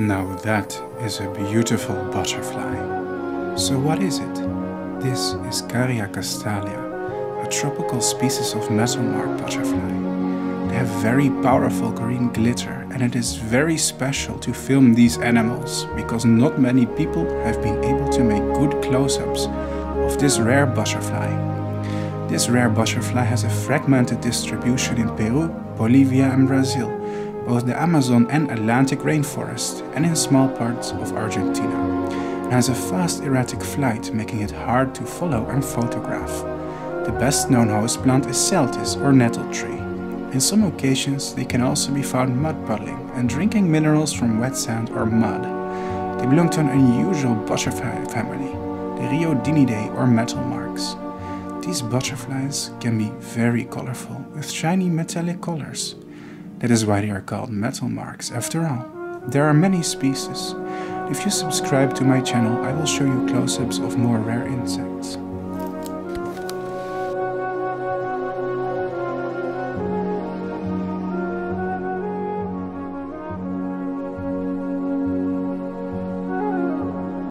Now that is a beautiful butterfly. So what is it? This is Caria castalia, a tropical species of metalmark butterfly. They have very powerful green glitter, and it is very special to film these animals because not many people have been able to make good close-ups of this rare butterfly. This rare butterfly has a fragmented distribution in Peru, Bolivia and Brazil, both the Amazon and Atlantic rainforest, and in small parts of Argentina. It has a fast erratic flight, making it hard to follow and photograph. The best known houseplant is Celtis or nettle tree. In some occasions they can also be found mud puddling and drinking minerals from wet sand or mud. They belong to an unusual butterfly family, the Riodinidae or metalmarks. These butterflies can be very colorful, with shiny metallic colors. That is why they are called metalmarks, after all. There are many species. If you subscribe to my channel, I will show you close-ups of more rare insects.